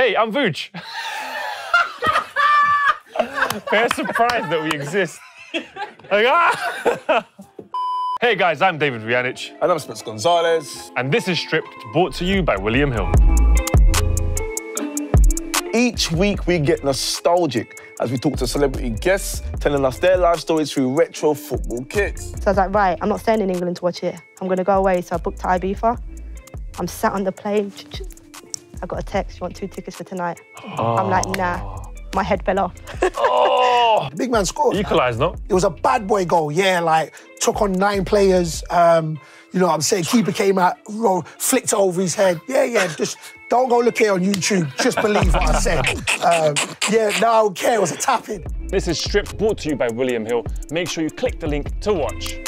hey, I'm Vuj. They're surprised that we exist. Like, ah! Hey guys, I'm David Vujanić. And I'm Specs Gonzalez. And this is Stripped, brought to you by William Hill. Each week we get nostalgic as we talk to celebrity guests, telling us their life stories through retro football kits. So I was like, right, I'm not staying in England to watch it. I'm going to go away, so I booked to Ibiza. I'm sat on the plane. I got a text, you want 2 tickets for tonight? Oh. I'm like, nah. My head fell off. Oh! The big man scored. Equalised, no? It was a bad boy goal, yeah, like, took on 9 players, you know what I'm saying? Keeper came out, flicked it over his head. Yeah, yeah, just don't go look here on YouTube. Just believe what I said. Yeah, no, I don't care, it was a tap-in. This is Stripped, brought to you by William Hill. Make sure you click the link to watch.